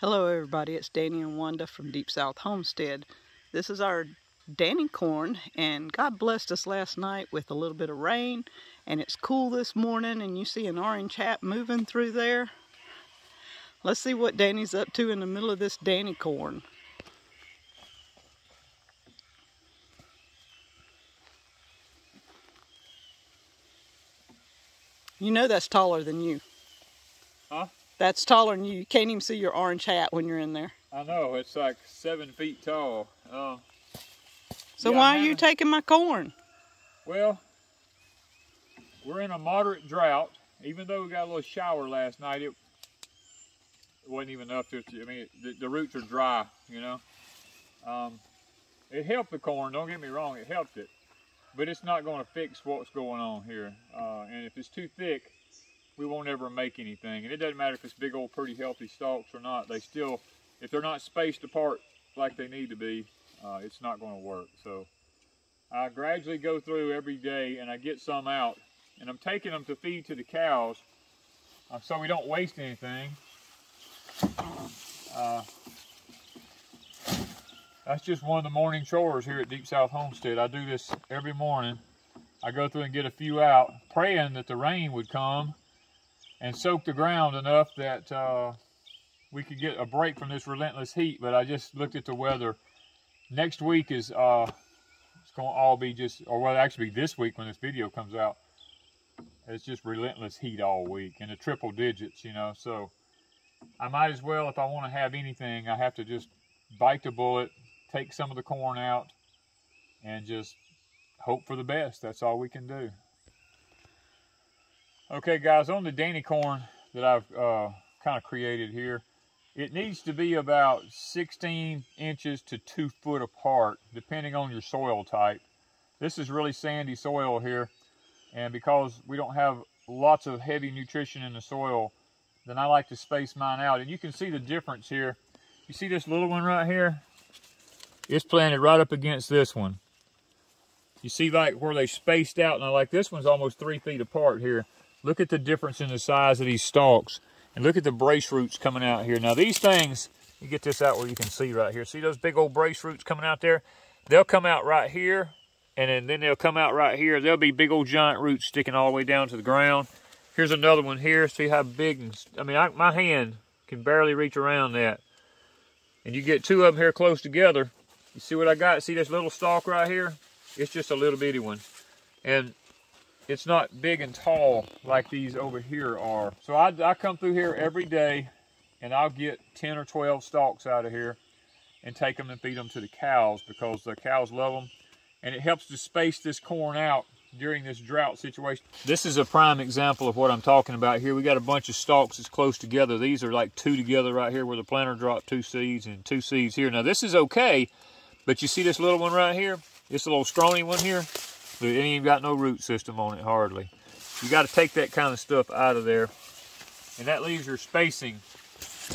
Hello everybody, it's Danny and Wanda from Deep South Homestead. This is our Danny corn, and God blessed us last night with a little bit of rain, and it's cool this morning, and you see an orange hat moving through there. Let's see what Danny's up to in the middle of this Danny corn. You know that's taller than you. Huh? That's taller than you. You can't even see your orange hat when you're in there. I know. It's like 7 feet tall. So yeah, why are you taking my corn? Well, we're in a moderate drought. Even though we got a little shower last night, it wasn't even enough to, I mean, the roots are dry, you know. It helped the corn. Don't get me wrong. It helped it. But it's not going to fix what's going on here. And if it's too thick, we won't ever make anything. And it doesn't matter if it's big old pretty healthy stalks or not. They still, if they're not spaced apart like they need to be, it's not going to work. So I gradually go through every day and I get some out, and I'm taking them to feed to the cows so we don't waste anything. That's just one of the morning chores here at Deep South Homestead. I do this every morning. I go through and get a few out, praying that the rain would come and soak the ground enough that we could get a break from this relentless heat. But I just looked at the weather. Next week is, it's going to all be just, or well, actually this week when this video comes out, it's just relentless heat all week in the triple digits, you know. So I might as well, if I want to have anything, I have to just bite the bullet, take some of the corn out, and just hope for the best. That's all we can do. Okay guys, on the Danny corn that I've kind of created here, it needs to be about 16 inches to 2 foot apart, depending on your soil type. This is really sandy soil here, and because we don't have lots of heavy nutrition in the soil, then I like to space mine out. And you can see the difference here. You see this little one right here? It's planted right up against this one. You see like where they spaced out, and like this one's almost 3 feet apart here. Look at the difference in the size of these stalks, and look at the brace roots coming out here. Now these things, you get this out where you can see right here. See those big old brace roots coming out there? They'll come out right here, and then they'll come out right here. There'll be big old giant roots sticking all the way down to the ground. Here's another one here. See how big, and, I mean, my hand can barely reach around that. And you get two of them here close together. You see what I got? See this little stalk right here? It's just a little bitty one. And it's not big and tall like these over here are. So I come through here every day, and I'll get 10 or 12 stalks out of here and take them and feed them to the cows because the cows love them. And it helps to space this corn out during this drought situation. This is a prime example of what I'm talking about here. We got a bunch of stalks that's close together. These are like two together right here where the planter dropped two seeds, and two seeds here. Now this is okay, but you see this little one right here? This little scrawny one here? It ain't got no root system on it hardly. You got to take that kind of stuff out of there, and that leaves your spacing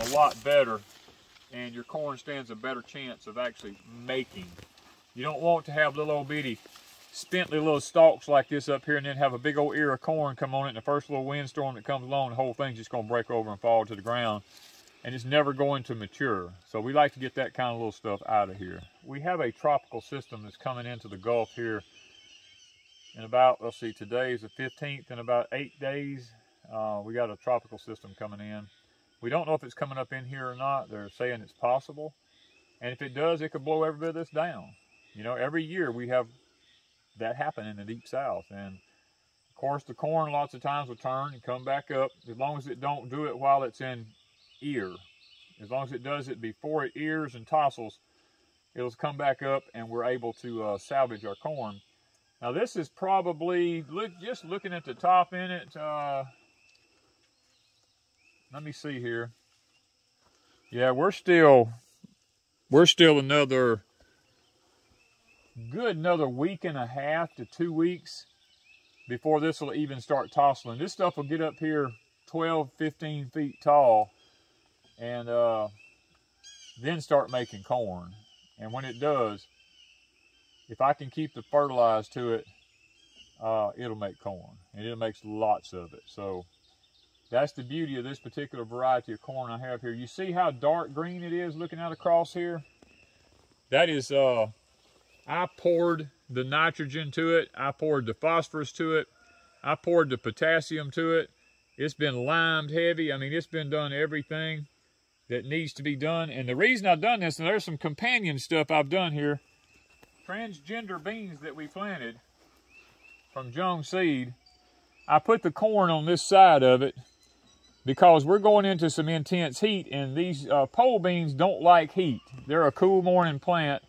a lot better, and your corn stands a better chance of actually making. You don't want to have little old bitty spindly little stalks like this up here and then have a big old ear of corn come on it, and the first little windstorm that comes along, the whole thing's just going to break over and fall to the ground, and it's never going to mature. So we like to get that kind of little stuff out of here. We have a tropical system that's coming into the Gulf here. In about, let's see, today is the 15th. In about 8 days, we got a tropical system coming in. We don't know if it's coming up in here or not. They're saying it's possible. And if it does, it could blow every bit of this down. You know, every year we have that happen in the Deep South. And, of course, the corn lots of times will turn and come back up, as long as it don't do it while it's in ear. As long as it does it before it ears and tossles, it'll come back up, and we're able to salvage our corn. Now this is probably, just looking at the top in it, let me see here. Yeah, we're still another good week and a half to 2 weeks before this will even start tossling. This stuff will get up here 12, 15 feet tall, and then start making corn. And when it does, if I can keep the fertilizer to it, it'll make corn, and it makes lots of it. So That's the beauty of this particular variety of corn I have here. You see how dark green it is looking out across here? That is, I poured the nitrogen to it. I poured the phosphorus to it. I poured the potassium to it. It's been limed heavy. I mean, it's been done everything that needs to be done. And the reason I've done this, and there's some companion stuff I've done here. Transgender beans that we planted from Jung seed, I put the corn on this side of it because we're going into some intense heat, and these pole beans don't like heat. They're a cool morning plant,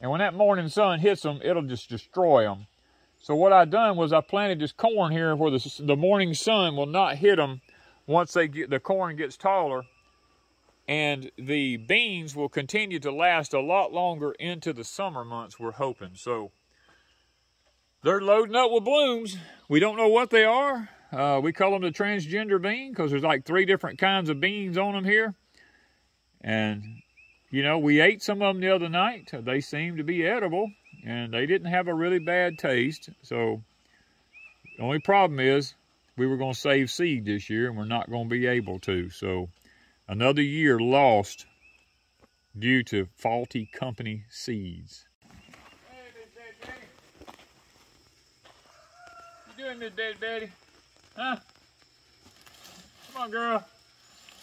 and when that morning sun hits them, it'll just destroy them. So what I done was I planted this corn here where the morning sun will not hit them once they get, the corn gets taller, and the beans will continue to last a lot longer into the summer months, we're hoping. So they're loading up with blooms. We don't know what they are. We call them the transgender bean because there's like 3 different kinds of beans on them here. And, you know, we ate some of them the other night. They seemed to be edible, and they didn't have a really bad taste. So the only problem is we were going to save seed this year, and we're not going to be able to. So another year lost due to faulty company seeds. What you doing, Miss Dead Betty? Huh? Come on, girl.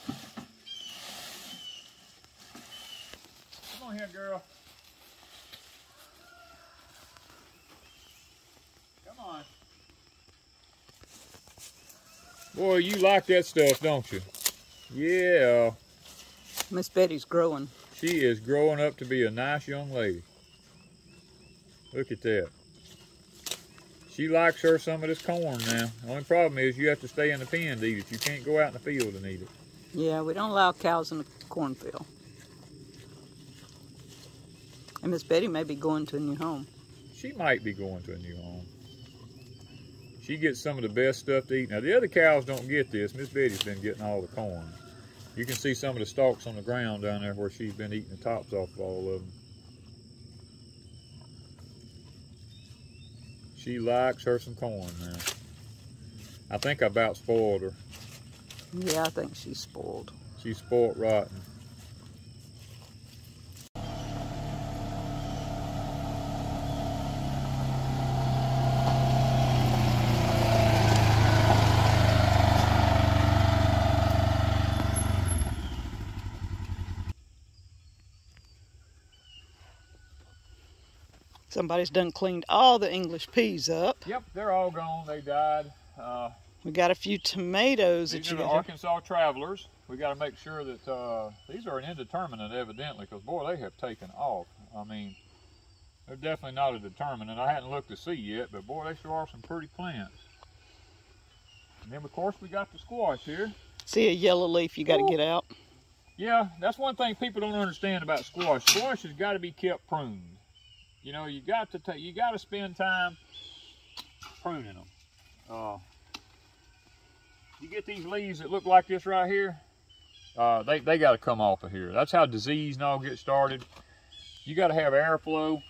Come on here, girl. Come on. Boy, you like that stuff, don't you? Yeah. Miss Betty's growing. She is growing up to be a nice young lady. Look at that. She likes her some of this corn now. The only problem is you have to stay in the pen to eat it. You can't go out in the field and eat it. Yeah, we don't allow cows in the cornfield. And Miss Betty may be going to a new home. She might be going to a new home. She gets some of the best stuff to eat. Now, the other cows don't get this. Miss Betty's been getting all the corn. You can see some of the stalks on the ground down there where she's been eating the tops off of all of them. She likes her some corn now. I think I about spoiled her. Yeah, I think she's spoiled. She's spoiled rotten. Somebody's done cleaned all the English peas up. Yep, they're all gone. They died. We got a few tomatoes. These are the Arkansas Travelers. We got to make sure that these are an indeterminate, evidently, because, boy, they have taken off. I mean, they're definitely not a determinate. I hadn't looked to see yet, but, boy, they sure are some pretty plants. And then, of course, we got the squash here. See a yellow leaf you got to get out. Yeah, that's one thing people don't understand about squash. Squash has got to be kept pruned. You know, you got to spend time pruning them. You get these leaves that look like this right here. They got to come off of here. That's how disease and all get started. You got to have airflow.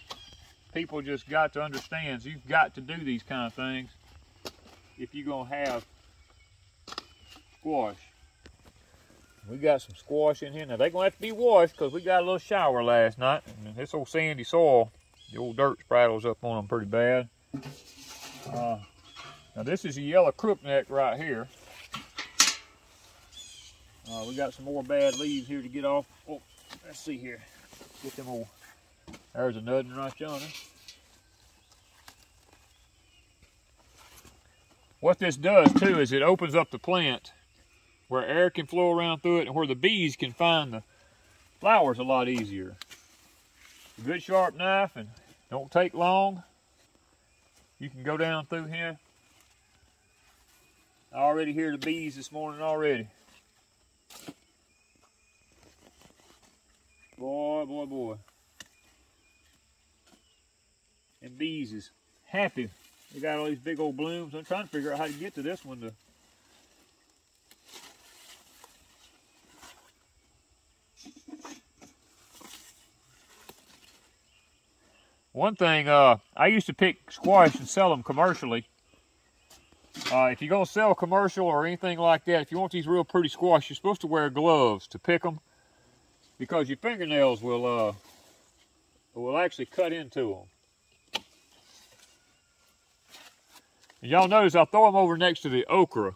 People just got to understand. So you've got to do these kind of things if you're gonna have squash. We got some squash in here now. They're gonna have to be washed because we got a little shower last night, and this old sandy soil. The old dirt sprattles up on them pretty bad. Now this is a yellow crookneck right here. We got some more bad leaves here to get off. Oh, let's see here. Get them old. There's another one right yonder. What this does too is it opens up the plant where air can flow around through it and where the bees can find the flowers a lot easier. A good sharp knife, and don't take long. You can go down through here. I already hear the bees this morning already. Boy, boy, boy. And bees is happy. They got all these big old blooms. I'm trying to figure out how to get to this one to one thing, I used to pick squash and sell them commercially If you're going to sell commercial or anything like that, if you want these real pretty squash, you're supposed to wear gloves to pick them, because your fingernails will actually cut into them. Y'all notice I throw them over next to the okra.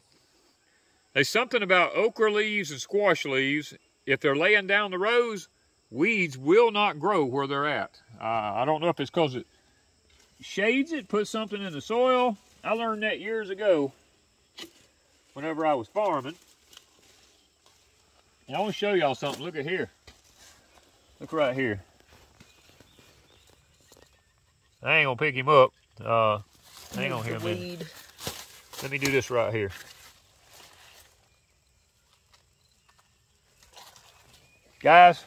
There's something about okra leaves and squash leaves. If they're laying down the rows, weeds will not grow where they're at. I don't know if it's because it shades it, puts something in the soil. I learned that years ago whenever I was farming. And I want to show y'all something. Look at here. Look right here. I ain't going to pick him up. Hang on here a minute. Let me do this right here. Guys,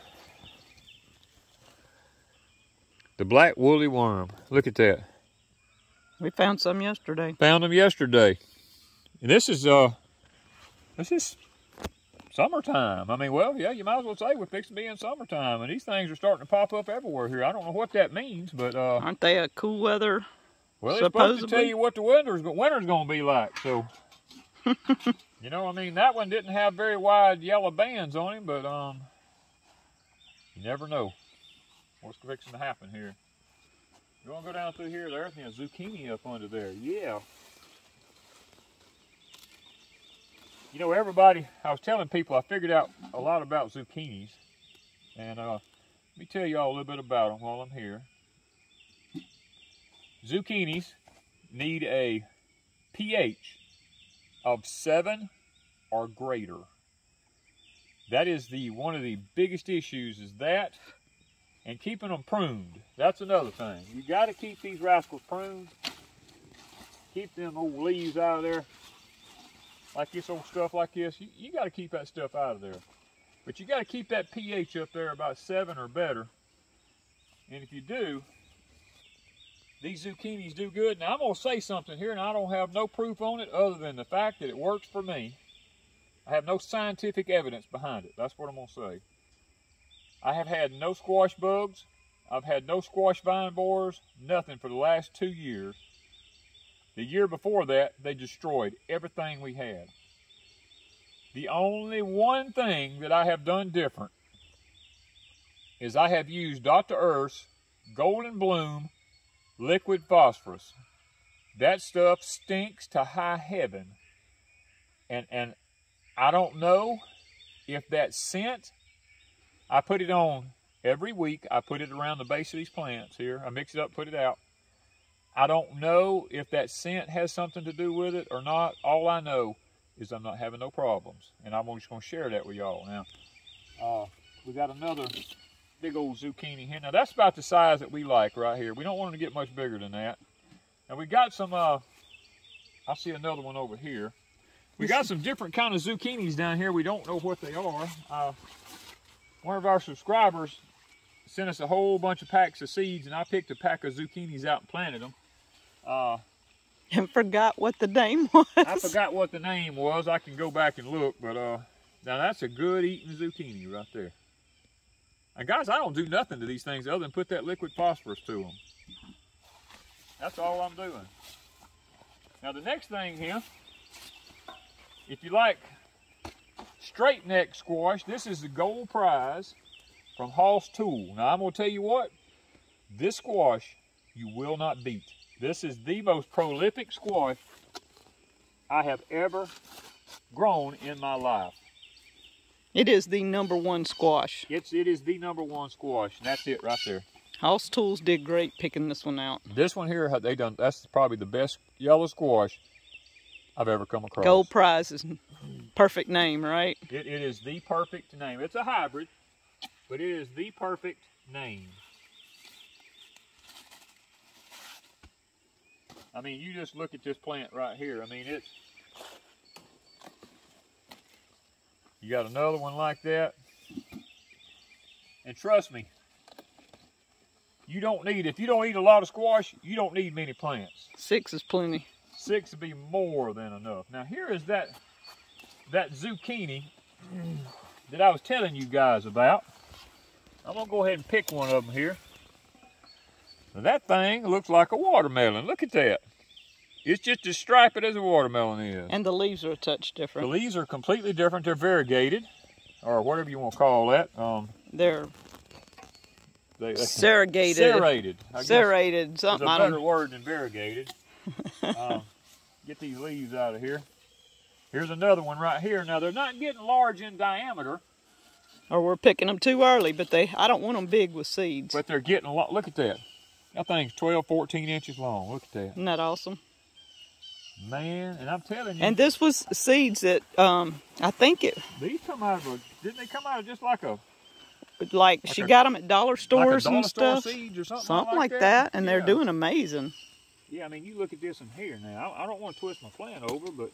the black woolly worm. Look at that. We found some yesterday. Found them yesterday. And this is summertime. I mean, well, yeah, you might as well say we're fixing to be in summertime, and these things are starting to pop up everywhere here. I don't know what that means, but aren't they a cool weather? Well, it's supposed to tell you what the winter's going to be like. So, you know, I mean, that one didn't have very wide yellow bands on him, but you never know what's fixing to happen here. You want to go down through here? There's a zucchini up under there. Yeah. You know, everybody, I was telling people I figured out a lot about zucchinis. And let me tell you all a little bit about them while I'm here. Zucchinis need a pH of 7 or greater. That is one of the biggest issues is that. And keeping them pruned, that's another thing. You got to keep these rascals pruned. Keep them old leaves out of there. Like this old stuff like this, you got to keep that stuff out of there. But you got to keep that pH up there about 7 or better. And if you do, these zucchinis do good. Now I'm going to say something here, and I don't have no proof on it other than the fact that it works for me. I have no scientific evidence behind it. That's what I'm going to say. I have had no squash bugs. I've had no squash vine borers, nothing for the last 2 years. The year before that, they destroyed everything we had. The only one thing that I have done different is I have used Dr. Earth's Golden Bloom Liquid Phosphorus. That stuff stinks to high heaven. And I don't know if that scent, I put it on every week. I put it around the base of these plants here. I mix it up, put it out. I don't know if that scent has something to do with it or not. All I know is I'm not having no problems. And I'm just going to share that with y'all now. We got another big old zucchini here. Now, that's about the size that we like right here. We don't want them to get much bigger than that. Now, we got some, I see another one over here. We got some different kind of zucchinis down here. We don't know what they are. One of our subscribers sent us a whole bunch of packs of seeds, and I picked a pack of zucchinis out and planted them. And forgot what the name was. I forgot what the name was. I can go back and look, but now that's a good eating zucchini right there. And guys, I don't do nothing to these things other than put that liquid phosphorus to them. That's all I'm doing. Now the next thing here, if you like straight neck squash, this is the Gold Prize from Hoss Tools. Now I'm gonna tell you what, this squash you will not beat. This is the most prolific squash I have ever grown in my life. It is the #1 squash. It is the #1 squash, and that's it right there. Hoss Tools did great picking this one out. This one here, they done. That's probably the best yellow squash I've ever come across. Gold Prize is perfect name, right? It is the perfect name. It's a hybrid, but it is the perfect name. I mean, you just look at this plant right here. I mean, it's... You got another one like that. And trust me, you don't need... If you don't eat a lot of squash, you don't need many plants. 6 is plenty. 6 would be more than enough. Now, here is that zucchini that I was telling you guys about. I'm gonna go ahead and pick one of them here. Now, that thing looks like a watermelon. Look at that. It's just as striped as a watermelon is. And the leaves are a touch different. The leaves are completely different. They're variegated, or whatever you want to call that. They're serragated. Serrated. Serrated. Something. There's a better word than variegated. Get these leaves out of here. Here's another one right here. Now they're not getting large in diameter. Or we're picking them too early, but I don't want them big with seeds. But they're getting a lot. Look at that. That thing's 12, 14 inches long. Look at that. Isn't that awesome? Man, and I'm telling you. And this was seeds that I think it. These come out of a. Didn't they come out of just like a? Like she got them at dollar stores and stuff. Seeds or something like that, and they're doing amazing. Yeah, I mean, you look at this in here now. I don't want to twist my plant over, but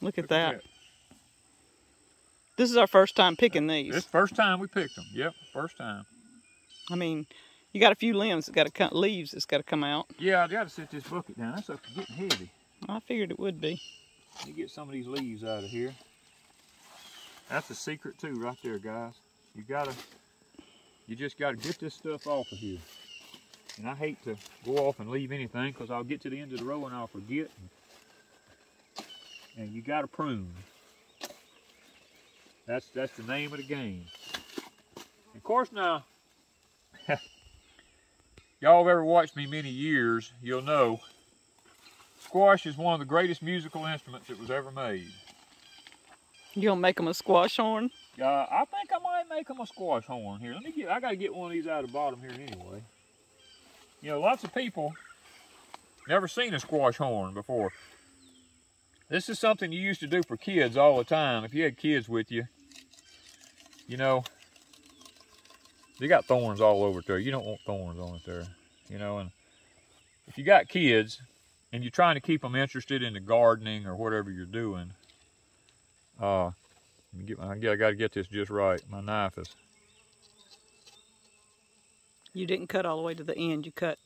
look at that. This is our first time picking these. This first time we picked them. Yep, first time. I mean, you got a few limbs that got to cut leaves. That's got to come out. Yeah, I got to set this bucket down. That's getting heavy. I figured it would be. Let me get some of these leaves out of here. That's the secret too, right there, guys. You just gotta get this stuff off of here. And I hate to go off and leave anything because I'll get to the end of the row and I'll forget. And you gotta prune. That's the name of the game. Of course now, y'all have ever watched me many years, you'll know squash is one of the greatest musical instruments that was ever made. You gonna make them a squash horn? I think I might make them a squash horn here. I gotta get one of these out of the bottom here anyway. You know, lots of people never seen a squash horn before. This is something you used to do for kids all the time. If you had kids with you, you know, they got thorns all over there. You don't want thorns on it there, you know. And if you got kids and you're trying to keep them interested in the gardening or whatever you're doing, I gotta get this just right. My knife is. You didn't cut all the way to the end. You cut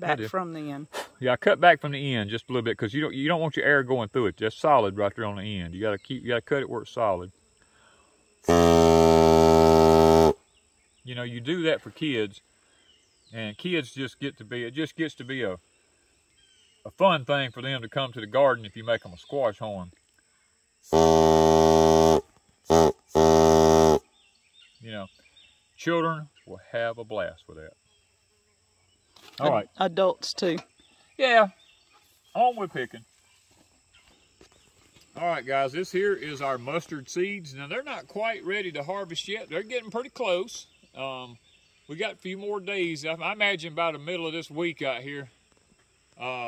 back from the end. Yeah, I cut back from the end just a little bit because you don't want your air going through it. That's solid right there on the end. You gotta cut it where it's solid. You know, you do that for kids, and kids just get to be. It just gets to be a fun thing for them to come to the garden if you make them a squash horn. You know, children will have a blast with that. All right. Adults too. Yeah. On with picking. All right, guys, this here is our mustard seeds. Now, they're not quite ready to harvest yet. They're getting pretty close. We got a few more days. I imagine by the middle of this week out here,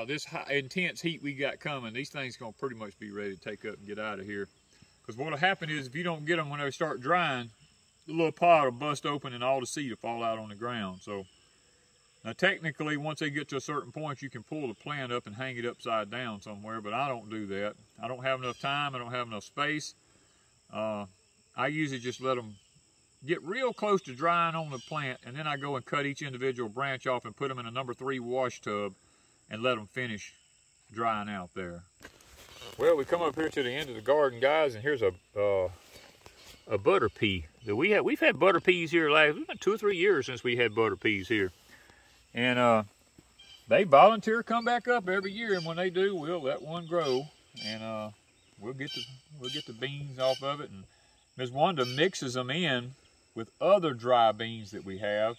this intense heat we got coming, these things gonna pretty much be ready to take up and get out of here. Because what'll happen is if you don't get them when they start drying, the little pod will bust open and all the seed will fall out on the ground. So now technically, once they get to a certain point, you can pull the plant up and hang it upside down somewhere, but I don't do that. I don't have enough time, I don't have enough space. I usually just let them get real close to drying on the plant, and then I go and cut each individual branch off and put them in a #3 wash tub and let them finish drying out there. Well, we come up here to the end of the garden, guys, and here's a butter pea that we have. We've had butter peas here it's been 2 or 3 years since we had butter peas here, and they volunteer come back up every year, and when they do, we'll let one grow, and we'll get the beans off of it, and Miss Wanda mixes them in with other dry beans that we have.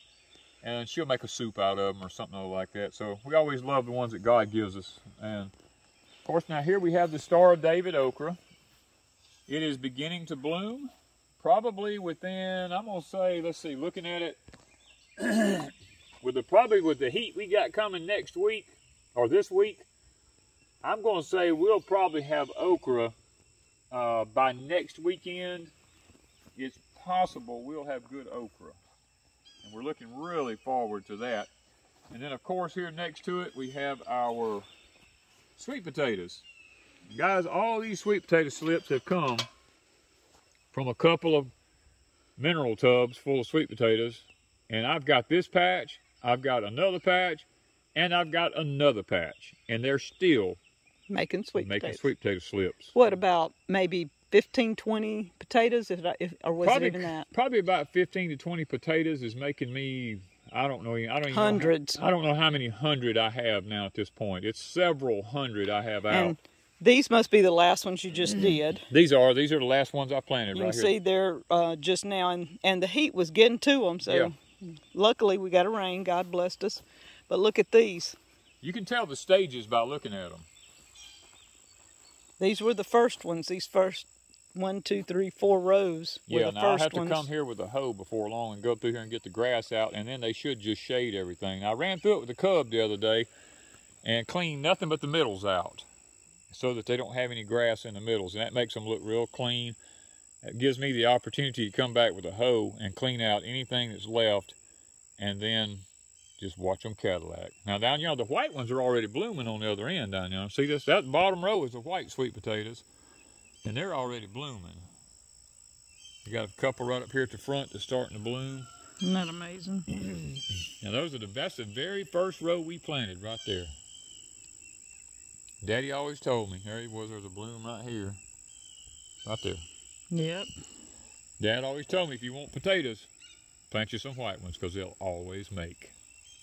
And she'll make a soup out of them or something like that. So we always love the ones that God gives us. And of course, now here we have the Star of David okra. It is beginning to bloom, probably within, I'm gonna say, let's see, looking at it, probably with the heat we got coming next week or this week, I'm gonna say we'll probably have okra by next weekend. It's possible we'll have good okra. And we're looking really forward to that. And then of course here next to it, we have our sweet potatoes. Guys, all these sweet potato slips have come from a couple of mineral tubs full of sweet potatoes. And I've got this patch, I've got another patch, and I've got another patch. And they're still making sweet potato slips. What about maybe 15, 20 potatoes, or was it even that? Probably about 15 to 20 potatoes is making me, I don't know. Hundreds. I don't know how many hundred I have now at this point. It's several hundred I have out. And these must be the last ones you just did. These are the last ones I planted right here. You can see they're just now, and the heat was getting to them, so yeah. Luckily we got a rain. God blessed us. But look at these. You can tell the stages by looking at them. These were the first ones. These first 1, 2, 3, 4 rows were the first ones. Yeah, now I have to come here with a hoe before long and go through here and get the grass out, and then they should just shade everything. I ran through it with a cub the other day and cleaned nothing but the middles out so that they don't have any grass in the middles, and that makes them look real clean. It gives me the opportunity to come back with a hoe and clean out anything that's left, and then just watch them Cadillac. Now down yonder, the white ones are already blooming on the other end down yonder. See this? That bottom row is the white sweet potatoes, and they're already blooming. You got a couple right up here at the front that's starting to bloom. Isn't that amazing? Now those are that's the very first row we planted right there. Daddy always told me, there he was, there's a bloom right here. Right there. Yep. Dad always told me, if you want potatoes, plant you some white ones, because they'll always make.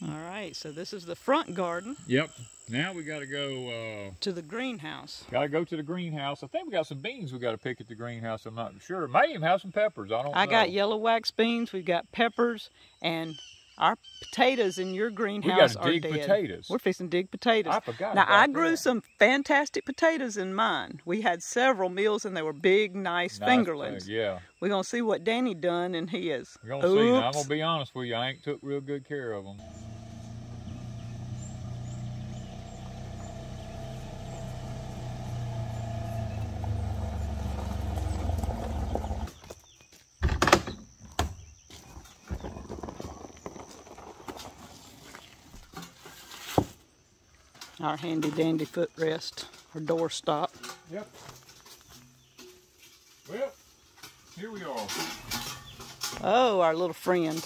All right, so this is the front garden. Yep. Now we got to go... to the greenhouse. Got to go to the greenhouse. I think we got some beans we got to pick at the greenhouse. I'm not sure. May even have some peppers. I don't know. I got yellow wax beans. We've got peppers, and... our potatoes in your greenhouse are dead. We got to dig potatoes. We're fixing to dig potatoes. I forgot about that. Now, I grew some fantastic potatoes in mine. We had several meals, and they were big, nice fingerlings. Yeah. We're going to see what Danny done in his. We're going to see. Now, I'm going to be honest with you. I ain't took real good care of them. Our handy dandy footrest or door stop. Yep. Well, here we are. Oh, our little friend.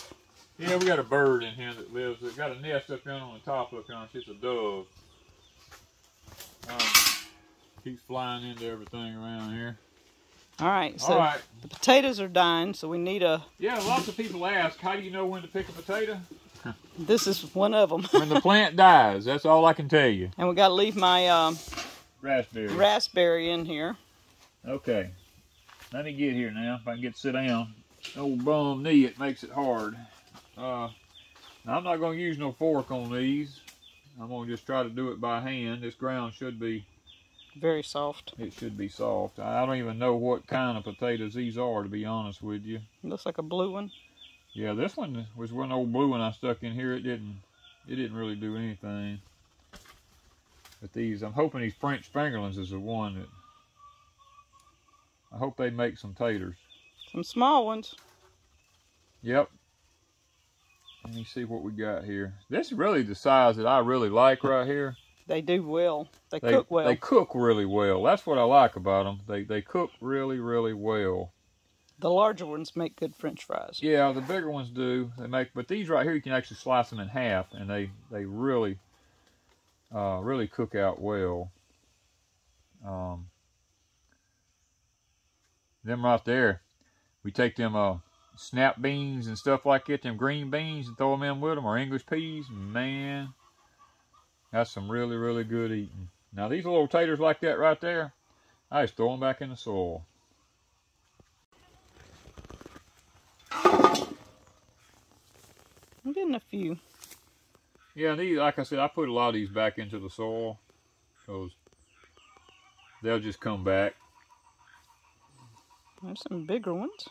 Yeah, we got a bird in here that lives. We've got a nest up here on the top up here. It's a dove. Keeps flying into everything around here. All right, so the potatoes are dying, so we need a... Yeah, lots of people ask, how do you know when to pick a potato? This is one of them. When the plant dies, that's all I can tell you. And we got to leave my raspberry in here. Okay. Let me get here now. If I can get to sit down. Old bum knee, it makes it hard. Now I'm not going to use no fork on these. I'm going to just try to do it by hand. This ground should be... very soft. It should be soft. I don't even know what kind of potatoes these are, to be honest with you. It looks like a blue one. Yeah, this one was one old blue one I stuck in here. It didn't really do anything. But these, I'm hoping these French fingerlings is the one that, I hope they make some taters. Some small ones. Yep. Let me see what we got here. This is really the size that I really like right here. They do well. They cook well. They cook really well. That's what I like about them. They cook really, really well. The larger ones make good French fries. Yeah, the bigger ones do. They make, but these right here, you can actually slice them in half, and they really, really cook out well. Them right there, we take them snap beans and stuff like that, them green beans, and throw them in with them, or English peas. Man, that's some really, really good eating. Now these little taters like that right there, I just throw them back in the soil. I'm getting a few. Yeah, these, like I said, I put a lot of these back into the soil because they'll just come back. There's some bigger ones.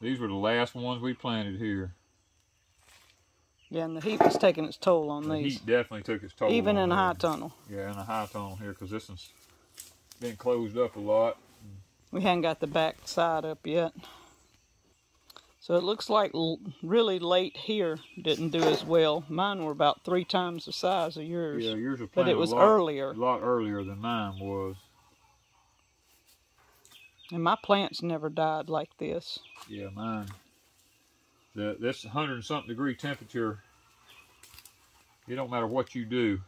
These were the last ones we planted here. Yeah, and the heat was taking its toll on these. The heat definitely took its toll. Even in a high tunnel. Yeah, in a high tunnel here, because this one's been closed up a lot. We haven't got the back side up yet. So it looks like really late here didn't do as well. Mine were about 3 times the size of yours. Yeah, yours were planted, but it was earlier. A lot earlier than mine was. And my plants never died like this. Yeah, mine. That's 100-something degree temperature. It don't matter what you do.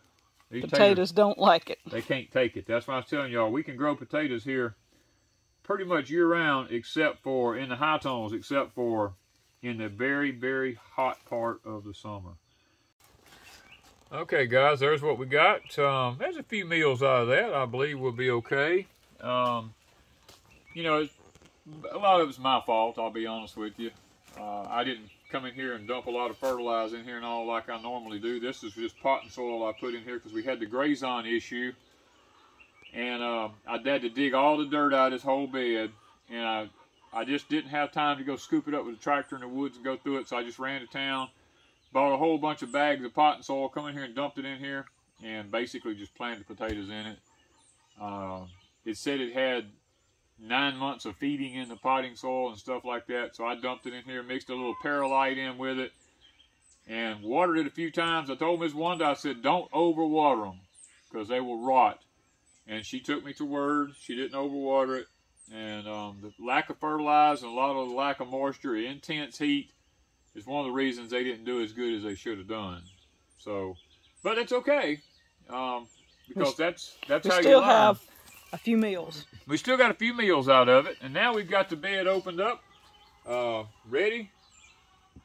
These potatoes don't like it. They can't take it. That's why I was telling y'all, we can grow potatoes here pretty much year-round, except for in the high tones, except for in the very, very hot part of the summer. Okay, guys, there's what we got. There's a few meals out of that. I believe we'll be okay. You know, a lot of it's my fault, I'll be honest with you. I didn't come in here and dump a lot of fertilizer in here and all like I normally do. This is just pot and soil I put in here because we had the grazon issue. And I had to dig all the dirt out of this whole bed. And I just didn't have time to go scoop it up with a tractor in the woods and go through it. So I just ran to town, bought a whole bunch of bags of pot and soil, come in here and dumped it in here. And basically just planted potatoes in it. It said it had 9 months of feeding in the potting soil and stuff like that. So I dumped it in here, mixed a little perlite in with it, and watered it a few times. I told Miss Wanda, I said, don't overwater them because they will rot. And she took me to word. She didn't overwater it. And the lack of fertilizer and a lot of the lack of moisture, intense heat, is one of the reasons they didn't do as good as they should have done. So, but it's okay because that's how you still have a few meals. We still got a few meals out of it, and now we've got the bed opened up, ready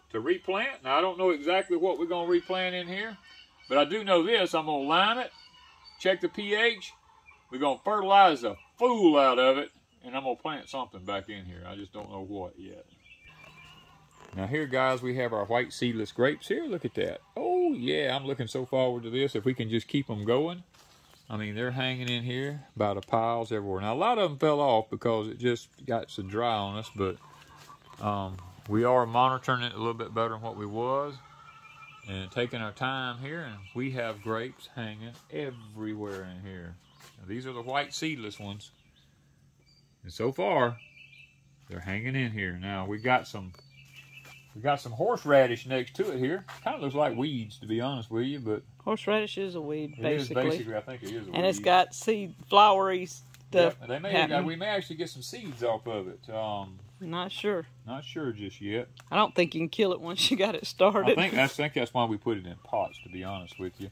to replant. Now I don't know exactly what we're gonna replant in here, but I do know this: I'm gonna line it, check the pH. We're gonna fertilize the fool out of it, and I'm gonna plant something back in here. I just don't know what yet. Now here, guys, we have our white seedless grapes here. Look at that. Oh yeah, I'm looking so forward to this. If we can just keep them going. I mean, they're hanging in here by the piles everywhere. Now, a lot of them fell off because it just got so dry on us, but we are monitoring it a little bit better than what we was and taking our time here, and we have grapes hanging everywhere in here. Now, these are the white seedless ones, and so far, they're hanging in here. Now, we got some horseradish next to it here. Kind of looks like weeds, to be honest with you, but horseradish is a weed, basically. It is basically, I think it is a weed. And it's got seed, flowery stuff. Yep, we may actually get some seeds off of it. Not sure. Not sure just yet. I don't think you can kill it once you got it started. I think that's why we put it in pots, to be honest with you.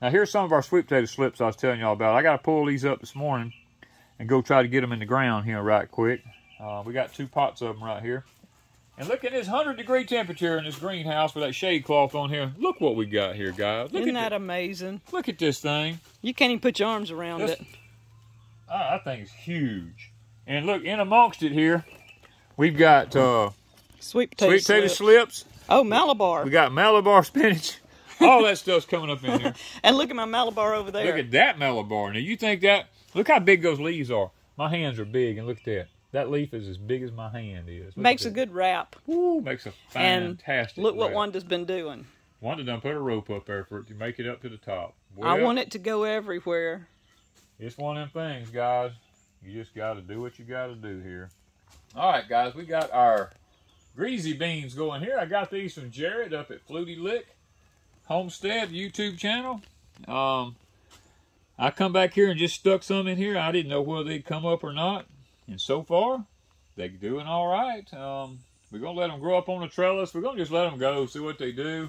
Now, here's some of our sweet potato slips I was telling y'all about. I got to pull these up this morning and go try to get them in the ground here right quick. We got 2 pots of them right here. And look at this 100-degree temperature in this greenhouse with that shade cloth on here. Look what we got here, guys. Look Isn't that amazing? Look at this thing. You can't even put your arms around it. That thing's huge. And look, in amongst it here, we've got sweet potato slips. Oh, Malabar. We got Malabar spinach. All that stuff's coming up in here. And look at my Malabar over there. Look at that Malabar. Now, you think that... Look how big those leaves are. My hands are big, and look at that. That leaf is as big as my hand is. Look, makes a good wrap. Ooh, makes a fantastic wrap. Look what Wanda's been doing. Wanda done put a rope up there for it to make it up to the top. Well, I want it to go everywhere. It's one of them things, guys. You just got to do what you got to do here. All right, guys, we got our greasy beans going here. I got these from Jared up at Flutey Lick Homestead YouTube channel. I come back here and just stuck some in here. I didn't know whether they'd come up or not. And so far, they're doing all right. We're going to let them grow up on the trellis. We're going to just let them go, see what they do.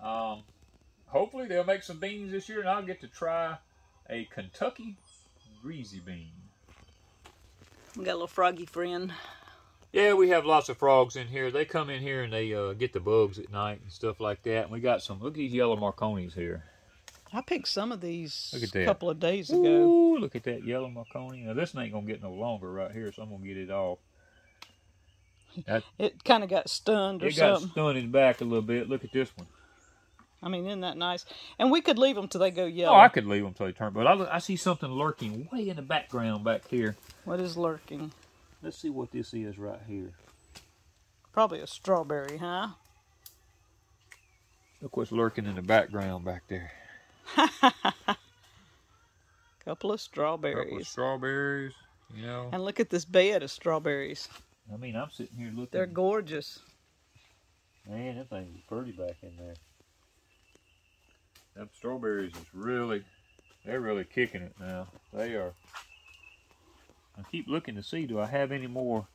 Hopefully, they'll make some beans this year, and I'll get to try a Kentucky greasy bean. We got a little froggy friend. Yeah, we have lots of frogs in here. They come in here, and they get the bugs at night and stuff like that. And we got some, look at these yellow Marconis here. I picked some of these a couple of days ago. Ooh, look at that yellow Marconi. Now, this ain't going to get no longer right here, so I'm going to get it off. It kind of got stunned or something. It got stunned in the back a little bit. Look at this one. I mean, isn't that nice? And we could leave them till they go yellow. Oh, I could leave them till they turn. But I see something lurking way in the background back here. What is lurking? Let's see what this is right here. Probably a strawberry, huh? Look what's lurking in the background back there. Couple of strawberries. Couple of strawberries, you know. And look at this bed of strawberries. I mean, I'm sitting here looking. They're gorgeous. Man, that thing's pretty back in there. Them strawberries is really, they're really kicking it now. They are. I keep looking to see, do I have any more?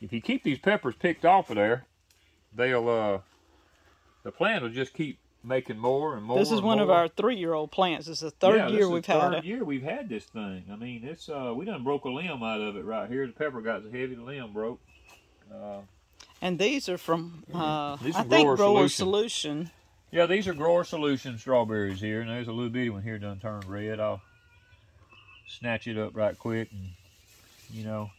If you keep these peppers picked off of there, they'll, the plant will just keep making more and more. This is one of our 3-year-old plants. It's the third year we've had it. Third year we've had this thing. I mean, it's we done broke a limb out of it right here. The pepper got so heavy the limb broke. And these are from Grower Solution. Yeah, these are Grower Solution strawberries here, and there's a little bitty one here done turned red. I'll snatch it up right quick, and you know.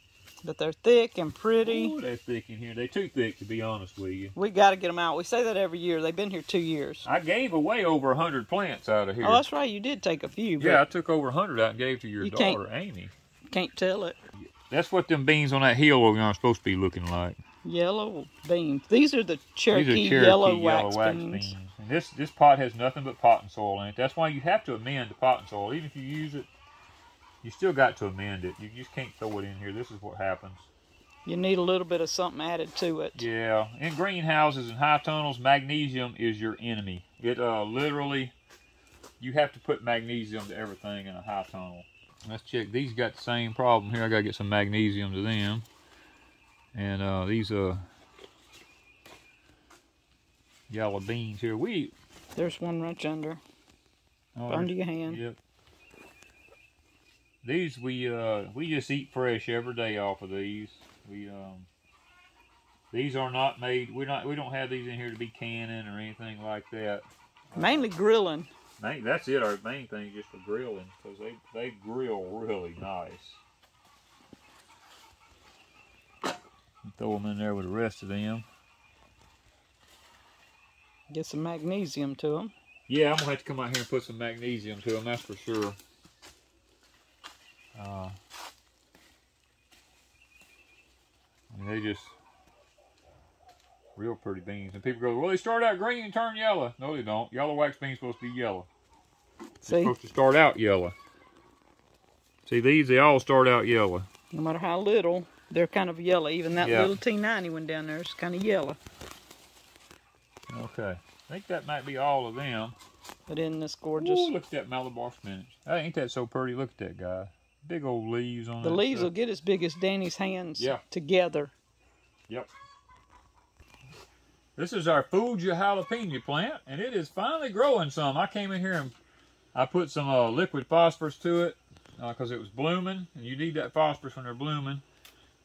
But they're thick and pretty. Ooh, they're thick in here. They're too thick, to be honest with you. We got to get them out. We say that every year. They've been here 2 years. I gave away over 100 plants out of here. Oh, that's right. You did take a few. Yeah, I took over 100 out and gave to your daughter, Amy. Can't tell it. That's what them beans on that hill over there are supposed to be looking like. Yellow beans. These are the Cherokee yellow wax beans. And this pot has nothing but pot and soil in it. That's why you have to amend the pot and soil. Even if you use it, you still got to amend it. You just can't throw it in here. This is what happens. You need a little bit of something added to it. Yeah. In greenhouses and high tunnels, magnesium is your enemy. It literally, you have to put magnesium to everything in a high tunnel. Let's check. These got the same problem here. I got to get some magnesium to them. And these yellow beans here. There's one right under. Oh, under your hand. Yep. These we just eat fresh every day off of these. These are not made. We don't have these in here to be canning or anything like that. Mainly grilling. That's it. Our main thing is just for grilling, because they grill really nice. Throw them in there with the rest of them. Get some magnesium to them. Yeah, I'm gonna have to come out here and put some magnesium to them. That's for sure. They just real pretty beans, and people go, well, they start out green and turn yellow. No, they don't. Yellow wax beans supposed to be yellow. They're supposed to start out yellow. See these? They all start out yellow. No matter how little, they're kind of yellow. Even that little T90 one down there is kind of yellow. Okay, I think that might be all of them. But in this gorgeous. Ooh, look at that Malabar spinach. Ain't that so pretty? Look at that guy. Big old leaves on the leaves will get as big as Danny's hands together. Yep. This is our Fuji jalapeno plant, and it is finally growing some. I came in here and I put some liquid phosphorus to it because it was blooming, and you need that phosphorus when they're blooming.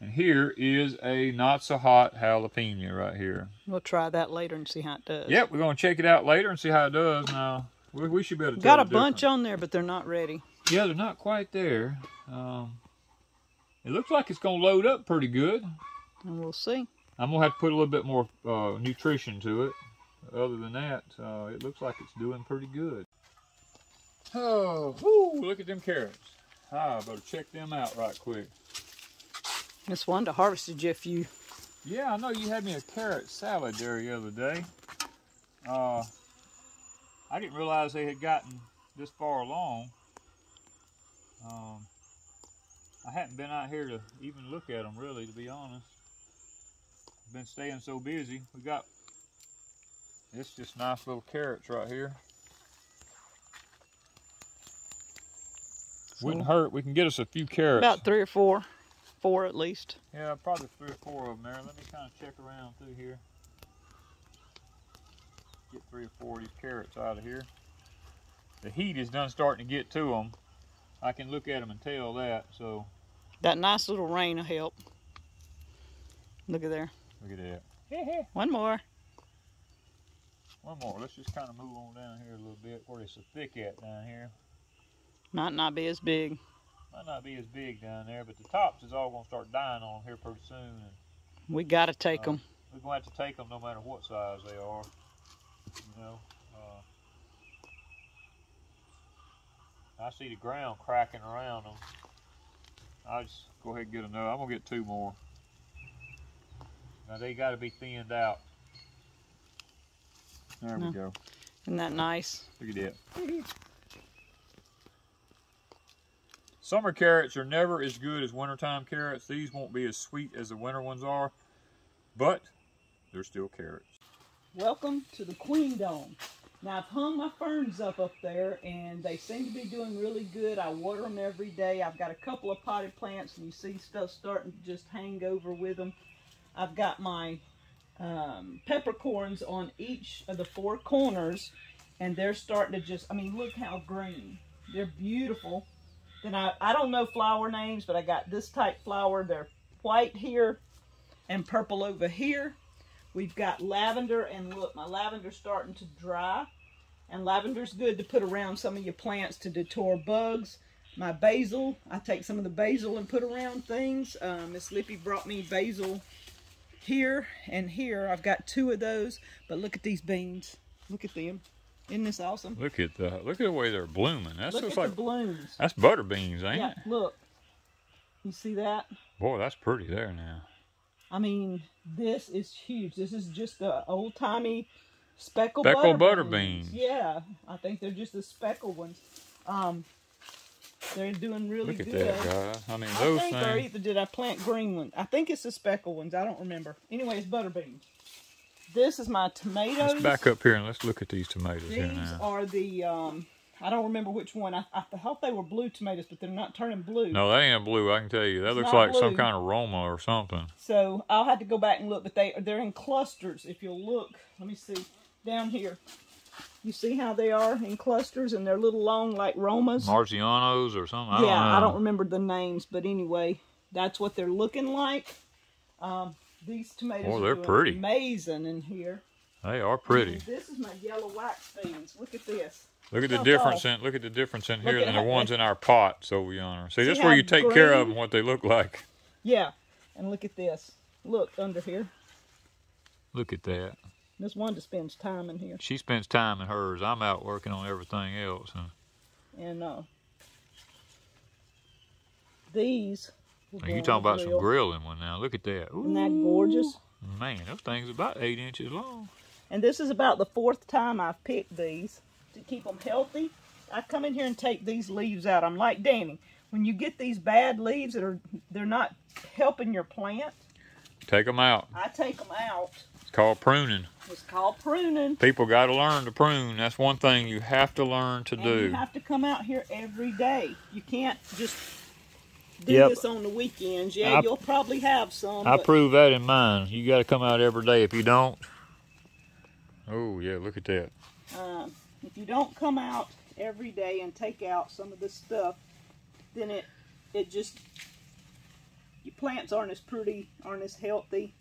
And here is a not-so-hot jalapeno right here. We'll try that later and see how it does. Yep, we're going to check it out later and see how it does. Now, we should be able to tell. Got a bunch on there, but they're not ready. Yeah, they're not quite there. It looks like it's going to load up pretty good. And we'll see. I'm going to have to put a little bit more nutrition to it. Other than that, it looks like it's doing pretty good. Oh, whoo, look at them carrots. I better check them out right quick. Miss Wanda harvested you a few. Yeah, I know you had me a carrot salad there the other day. I didn't realize they had gotten this far along. I hadn't been out here to even look at them, really, to be honest. I've been staying so busy. We got this just nice little carrots right here. So wouldn't hurt. We can get us a few carrots. About 3 or 4. 4 at least. Yeah, probably 3 or 4 of them there. Let me kind of check around through here. Get 3 or 4 of these carrots out of here. The heat is done starting to get to them. I can look at them and tell that, so. That nice little rain will help. Look at there. Look at that. One more. One more. Let's just kind of move on down here a little bit where it's so thick at down here. Might not be as big. Might not be as big down there, but the tops is all going to start dying on here pretty soon. And, we got to take them. We're going to have to take them no matter what size they are, you know. I see the ground cracking around them. I'll just go ahead and get another. I'm going to get 2 more. Now, they got to be thinned out. There we go. Isn't that nice? Look at that. Summer carrots are never as good as wintertime carrots. These won't be as sweet as the winter ones are, but they're still carrots. Welcome to the Queen Dome. Now, I've hung my ferns up there, and they seem to be doing really good. I water them every day. I've got a couple of potted plants, and you see stuff starting to just hang over with them. I've got my peppercorns on each of the four corners, and they're starting to just, I mean, look how green. They're beautiful. Then I don't know flower names, but I got this type flower. They're white here and purple over here. We've got lavender, and look, my lavender's starting to dry. And lavender's good to put around some of your plants to deter bugs. My basil, I take some of the basil and put around things. Miss Lippy brought me basil here and here. I've got two of those, but look at these beans. Look at them. Isn't this awesome? Look at the way they're blooming. That's look at like the blooms. That's butter beans, ain't it? Look. You see that? Boy, that's pretty there now. I mean, this is huge. This is just the old-timey speckled butter beans. Yeah, I think they're just the speckled ones. They're doing really good. Look at that, guy. I mean, those things. Or either did I plant green ones? I think it's the speckled ones. I don't remember. Anyway, it's butter beans. This is my tomatoes. Let's back up here and let's look at these tomatoes here now. These are the, I don't remember which one. I hope they were blue tomatoes, but they're not turning blue. No, they ain't blue, I can tell you. That it's looks like blue. Some kind of Roma or something. So I'll have to go back and look, but they're in clusters. If you'll look, let me see, down here. You see how they are in clusters, and they're little long like Romas? Marcianos or something, I don't know. I don't remember the names, but anyway, that's what they're looking like. These tomatoes are amazing in here. They are pretty. And this is my yellow wax beans. Look at this. Look at the difference in here than the ones in our pots over yonder. See, this is where you take care of them, what they look like. Yeah, and look at this. Look under here. Look at that. Miss Wanda spends time in here. She spends time in hers. I'm out working on everything else. Huh? And these. You talking about some grilling one now. Look at that. Ooh, isn't that gorgeous? Man, those things are about 8 inches long. And this is about the fourth time I've picked these to keep them healthy. I come in here and take these leaves out. I'm like Danny. When you get these bad leaves that they're not helping your plant. Take them out. I take them out. It's called pruning. It's called pruning. People got to learn to prune. That's one thing you have to learn to do. You have to come out here every day. You can't just... Do this on the weekends. Yeah, you'll probably have some. I prove that in mine. You got to come out every day. If you don't, oh yeah, look at that. If you don't come out every day and take out some of this stuff, then it just, your plants aren't as pretty, aren't as healthy,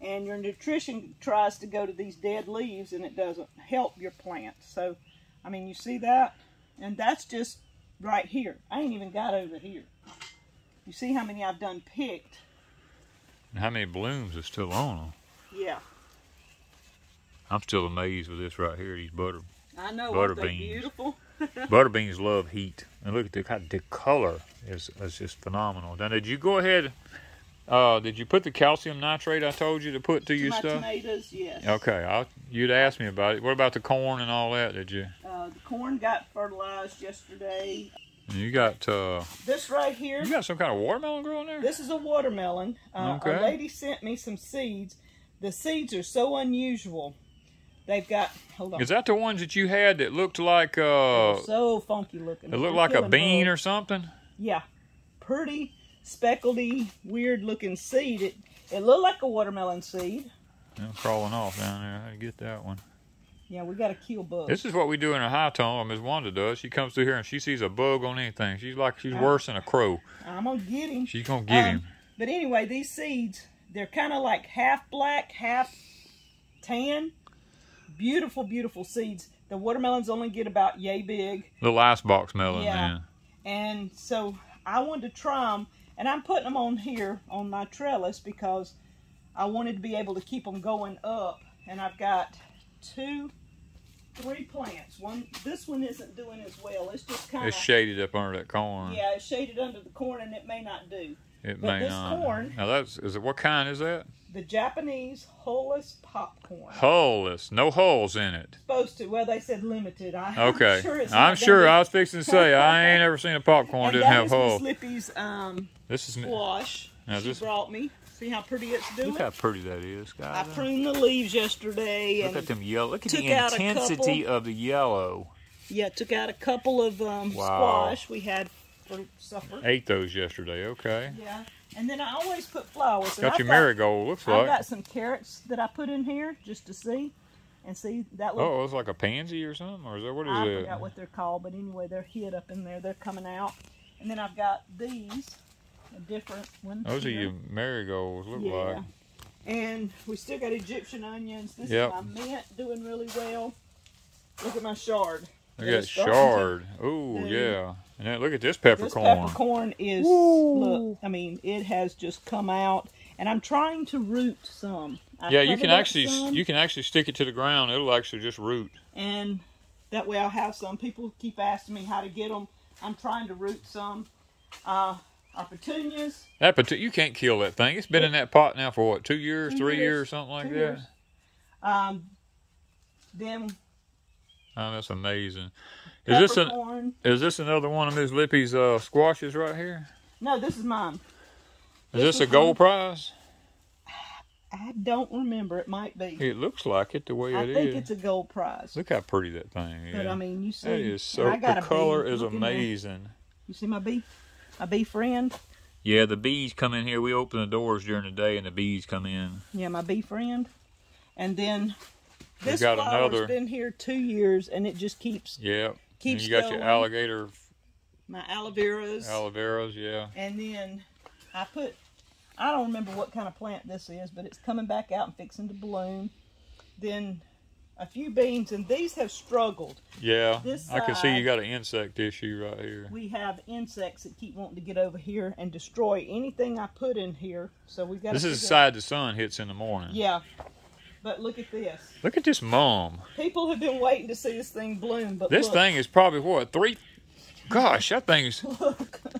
and your nutrition tries to go to these dead leaves, and it doesn't help your plants. So, I mean, you see that, and that's just right here. I ain't even got over here. You see how many I've done picked. And how many blooms are still on them. Yeah. I'm still amazed with this right here, these butter beans. Beautiful. Butter beans love heat. And look at the color is just phenomenal. Now, did you go ahead, did you put the calcium nitrate I told you to put to your stuff? My tomatoes, yes. Okay, you'd asked me about it. What about the corn and all that, did you? The corn got fertilized yesterday. You got this right here. You got some kind of watermelon growing there? This is a watermelon. Okay. A lady sent me some seeds. The seeds are so unusual. They've got, hold on. Is that the ones that you had that looked like so funky looking? It looked like a bean or something? Yeah. Pretty speckledy, weird looking seed. It looked like a watermelon seed. I'm crawling off down there. How'd you get that one? Yeah, we got to kill bugs. This is what we do in a high tone, or Miss Wanda does. She comes through here and she sees a bug on anything. She's like, she's worse than a crow. I'm going to get him. She's going to get him. But anyway, these seeds, they're kind of like half black, half tan. Beautiful, beautiful seeds. The watermelons only get about yay big. Little icebox melon, yeah. And so I wanted to try them, and I'm putting them on here on my trellis because I wanted to be able to keep them going up, and I've got... 2, 3 plants. This one isn't doing as well. It's just kind of... It's shaded up under that corn. Yeah, it's shaded under the corn, and it may not do. But this corn... Now, what kind is that? The Japanese hulless popcorn. Hulless. No holes in it. Supposed to. Well, they said limited. I'm sure it's not. I'm sure. I was fixing to say, I ain't ever seen a popcorn that didn't have holes. This is Miss Lippy's squash. Now, she brought me. See how pretty it's doing? Look how pretty that is, guys. I pruned the leaves yesterday. And look at them yellow. Look at the intensity of the yellow. Yeah, took out a couple of squash we had for supper. Ate those yesterday, okay. Yeah. And then I always put flowers. Got your marigold, looks like. I've got some carrots that I put in here just to see. And see, that little... Oh, it's like a pansy or something? Or is that, what is it? I forgot what they're called, but anyway, they're hid up in there. They're coming out. And then I've got these, a different one. Those are your marigolds, look like. And we still got Egyptian onions. This is my mint, doing really well. Look at my shard. Look at that shard. Oh, yeah. And then look at this peppercorn. This peppercorn is, look, I mean, it has just come out. And I'm trying to root some. Yeah, you can actually stick it to the ground. It'll actually just root. And that way I'll have some. People keep asking me how to get them. I'm trying to root some. Our petunias. That you can't kill that thing. It's been in that pot now for what, 2 years, 3 years, something like that? Years. Then... Oh, that's amazing. Is this, another one of Miss Lippy's squashes right here? No, this is mine. Is this a Gold Prize? I don't remember. It might be. It looks like it the way it is. I think it's a Gold Prize. Look how pretty that thing is. But I mean, you see. It is so, the color is amazing. You see my bee? My bee friend? Yeah, the bees come in here. We open the doors during the day and the bees come in. Yeah, my bee friend. And then... This flower's been here 2 years, and it just keeps keeps going. You got your alligator. My aloe veras. Aloe veras, yeah. And then I put, I don't remember what kind of plant this is, but it's coming back out and fixing to bloom. Then a few beans, and these have struggled. Yeah, this side, I can see you got an insect issue right here. We have insects that keep wanting to get over here and destroy anything I put in here. So we've got. This is the side the sun hits in the morning. Yeah. But look at this. Look at this mom. People have been waiting to see this thing bloom, but this thing is probably what, gosh, that thing's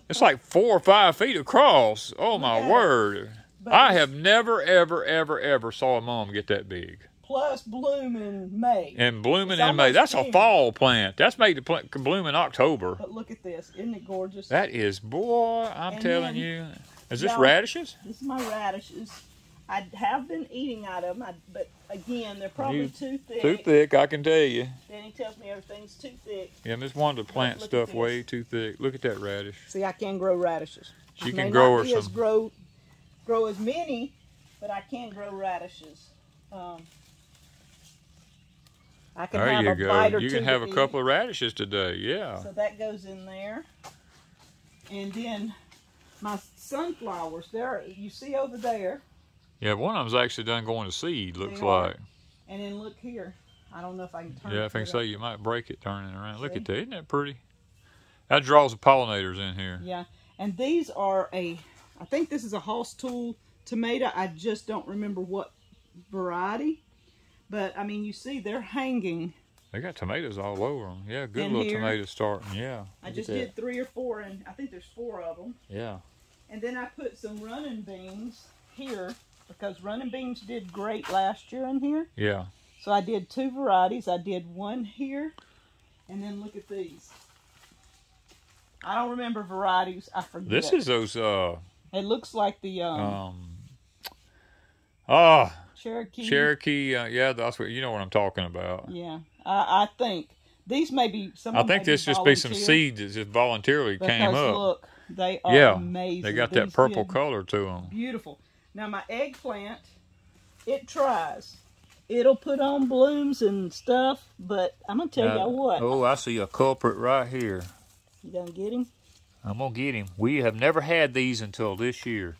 it's like 4 or 5 feet across. Oh my word. But I have never ever saw a mom get that big. Plus bloom in May. And blooming in May. That's a fall plant. That's made to bloom in October. But look at this. Isn't it gorgeous? That is, boy, I'm telling you. Is this radishes? This is my radishes. I have been eating out of them, but again, they're probably too thick. Too thick, I can tell you. Danny tells me everything's too thick. Yeah, Miss Wanda plants stuff way too thick. Look at that radish. See, I can grow radishes. She can grow her some. Grow as many, but I can grow radishes. I can have a bite or two. You can have a couple of radishes today, yeah. So that goes in there, and then my sunflowers. There, you see over there. Yeah, one of them's actually done going to seed, looks like. And then look here. I don't know if I can turn it. Yeah, if I can say you might break it turning it around. See? Look at that. Isn't that pretty? That draws the pollinators in here. Yeah. And these are I think this is a Hoss Tool tomato. I just don't remember what variety. But, I mean, you see they're hanging. They got tomatoes all over them. Yeah, good little tomatoes starting. Yeah. I just did 3 or 4, and I think there's 4 of them. Yeah. And then I put some running beans here. Because running beans did great last year in here. Yeah. So I did 2 varieties. I did one here. And then look at these. I don't remember varieties. I forget. This is those... It looks like the... Cherokee. Cherokee. Yeah, that's what, you know what I'm talking about. Yeah. I think. These may be... I think this just be some seeds that just voluntarily came up. Look, they are amazing. They got that purple color to them. Beautiful. Now, my eggplant, it tries. It'll put on blooms and stuff, but I'm going to tell y'all what. Oh, I see a culprit right here. You going to get him? I'm going to get him. We have never had these until this year.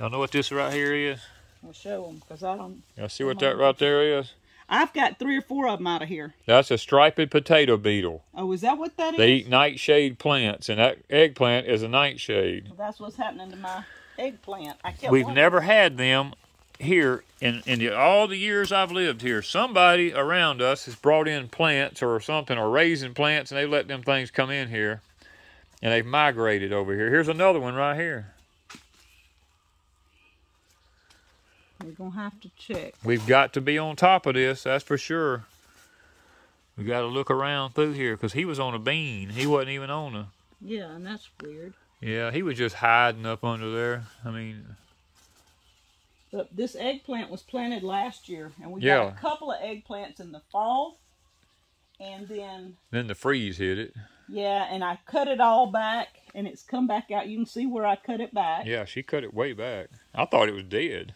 Y'all know what this right here is? I'll show them, because I don't... Y'all see what that right there is? I've got 3 or 4 of them out of here. That's a striped potato beetle. Oh, is that what that is? They eat nightshade plants, and that eggplant is a nightshade. Well, that's what's happening to my... eggplant. We've never had them here in all the years I've lived here. Somebody around us has brought in plants or something, or raising plants, and they let them things come in here, and they've migrated over here. Here's another one right here. We're gonna have to check. We've got to be on top of this, that's for sure. We got to look around through here, because he was on a bean. He wasn't even on a... Yeah, and that's weird. Yeah, he was just hiding up under there. I mean... But this eggplant was planted last year, and we got a couple of eggplants in the fall, and then... Then the freeze hit it. Yeah, and I cut it all back, and it's come back out. You can see where I cut it back. Yeah, she cut it way back. I thought it was dead.